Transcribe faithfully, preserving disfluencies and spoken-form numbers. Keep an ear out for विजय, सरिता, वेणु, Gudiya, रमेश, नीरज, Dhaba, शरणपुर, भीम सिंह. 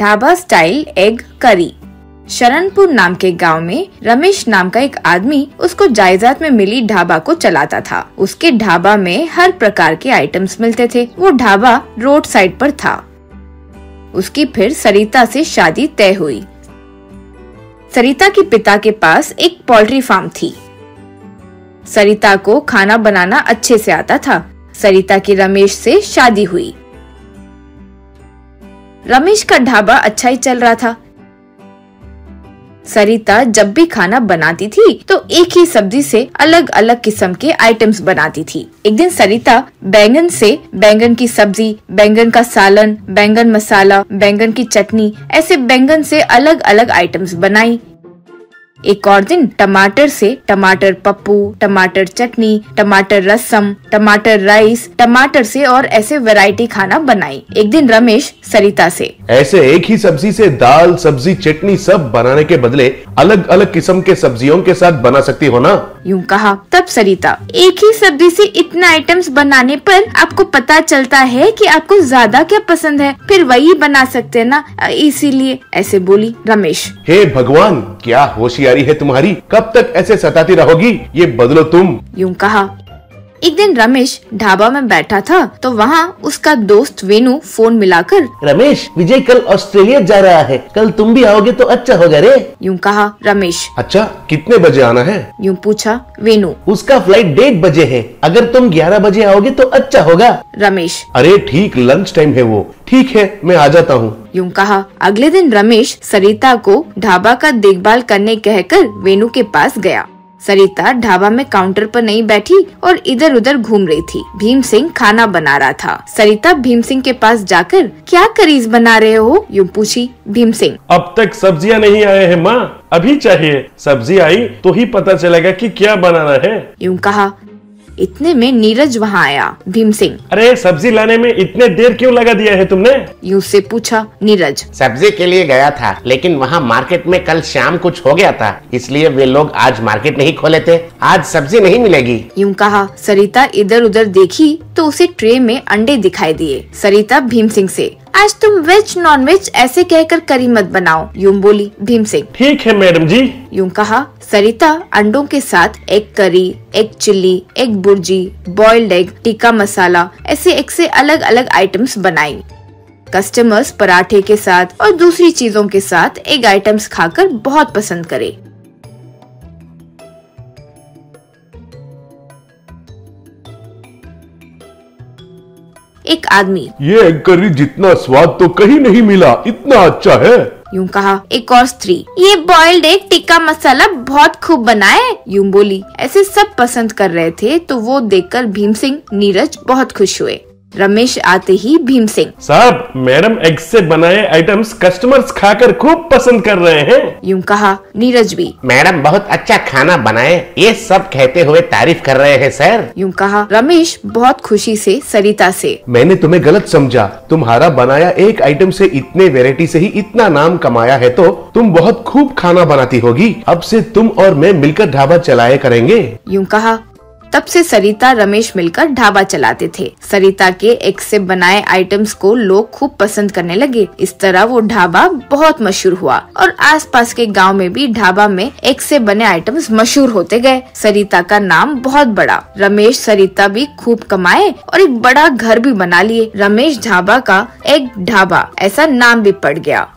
Dhaba style egg curry. शरणपुर नाम के गांव में रमेश नाम का एक आदमी उसको जायदाद में मिली ढाबा को चलाता था। उसके ढाबा में हर प्रकार के आइटम्स मिलते थे। वो ढाबा रोड साइड पर था। उसकी फिर सरिता से शादी तय हुई। सरिता के पिता के पास एक पोल्ट्री फार्म थी। सरिता को खाना बनाना अच्छे से आता था। सरिता की रमेश से शादी हुई। रमेश का ढाबा अच्छा ही चल रहा था। सरिता जब भी खाना बनाती थी तो एक ही सब्जी से अलग अलग किस्म के आइटम्स बनाती थी। एक दिन सरिता बैंगन से बैंगन की सब्जी, बैंगन का सालन, बैंगन मसाला, बैंगन की चटनी, ऐसे बैंगन से अलग अलग आइटम्स बनाई। एक और दिन टमाटर से टमाटर पप्पू, टमाटर चटनी, टमाटर रसम, टमाटर राइस, टमाटर से और ऐसे वैरायटी खाना बनाई। एक दिन रमेश सरिता से ऐसे एक ही सब्जी से दाल, सब्जी, चटनी सब बनाने के बदले अलग अलग किस्म के सब्जियों के साथ बना सकती हो ना, यूँ कहा। तब सरिता, एक ही सब्जी से इतना आइटम्स बनाने पर आपको पता चलता है कि आपको ज्यादा क्या पसंद है, फिर वही बना सकते है ना, इसीलिए, ऐसे बोली। रमेश, हे भगवान, क्या होशियार है तुम्हारी, कब तक ऐसे सताती रहोगी, ये बदलो तुम, यूं कहा। एक दिन रमेश ढाबा में बैठा था तो वहाँ उसका दोस्त वेणु फोन मिलाकर, रमेश, विजय कल ऑस्ट्रेलिया जा रहा है, कल तुम भी आओगे तो अच्छा होगा रे, यूं कहा। रमेश, अच्छा कितने बजे आना है, यूं पूछा वेणु। उसका फ्लाइट डेढ़ बजे है, अगर तुम ग्यारह बजे आओगे तो अच्छा होगा। रमेश, अरे ठीक लंच टाइम है वो, ठीक है मैं आ जाता हूँ, यूं कहा। अगले दिन रमेश सरिता को ढाबा का देखभाल करने कहकर वेणु के पास गया। सरिता ढाबा में काउंटर पर नहीं बैठी और इधर उधर घूम रही थी। भीम सिंह खाना बना रहा था। सरिता भीम सिंह के पास जाकर, क्या करीज बना रहे हो, यूं पूछी। भीम सिंह, अब तक सब्जियां नहीं आए हैं माँ, अभी चाहिए, सब्जी आई तो ही पता चलेगा कि क्या बनाना है, यूं कहा। इतने में नीरज वहाँ आया। भीम सिंह, अरे सब्जी लाने में इतने देर क्यों लगा दिया है तुमने, यूं से पूछा। नीरज, सब्जी के लिए गया था लेकिन वहाँ मार्केट में कल शाम कुछ हो गया था, इसलिए वे लोग आज मार्केट नहीं खोले थे, आज सब्जी नहीं मिलेगी, यूं कहा। सरिता इधर उधर देखी तो उसे ट्रे में अंडे दिखाई दिए। सरिता भीम सिंह से, आज तुम वेज नॉन वेज ऐसे कहकर करी मत बनाओ, यूं बोली। भीम सिंह, ठीक है मैडम जी, यूं कहा। सरिता अंडों के साथ egg curry, egg chilli, egg bhurji, boiled egg, tikka masala, ऐसे एक से अलग अलग आइटम्स बनाई। कस्टमर्स पराठे के साथ और दूसरी चीजों के साथ एग आइटम्स खाकर बहुत पसंद करे। एक आदमी, ये एग करी जितना स्वाद तो कहीं नहीं मिला, इतना अच्छा है, यूं कहा। एक और स्त्री, ये बॉइल्ड एग टिक्का मसाला बहुत खूब बनाए, यूं बोली। ऐसे सब पसंद कर रहे थे तो वो देखकर भीम सिंह, नीरज बहुत खुश हुए। रमेश आते ही भीम सिंह, साहब मैडम एग से बनाए आइटम्स कस्टमर्स खाकर खूब पसंद कर रहे हैं, यूं कहा। नीरज भी, मैडम बहुत अच्छा खाना बनाए, ये सब कहते हुए तारीफ कर रहे हैं सर, यूं कहा। रमेश बहुत खुशी से सरिता से, मैंने तुम्हें गलत समझा, तुम्हारा बनाया एक आइटम से इतने वेराइटी से ही इतना नाम कमाया है तो तुम बहुत खूब खाना बनाती होगी, अब से तुम और मैं मिलकर ढाबा चलाया करेंगे, यूं कहा। तब से सरिता रमेश मिलकर ढाबा चलाते थे। सरिता के एक से बनाए आइटम्स को लोग खूब पसंद करने लगे। इस तरह वो ढाबा बहुत मशहूर हुआ और आसपास के गांव में भी ढाबा में एक से बने आइटम्स मशहूर होते गए। सरिता का नाम बहुत बड़ा। रमेश सरिता भी खूब कमाए और एक बड़ा घर भी बना लिए। रमेश ढाबा का एक ढाबा ऐसा नाम भी पड़ गया।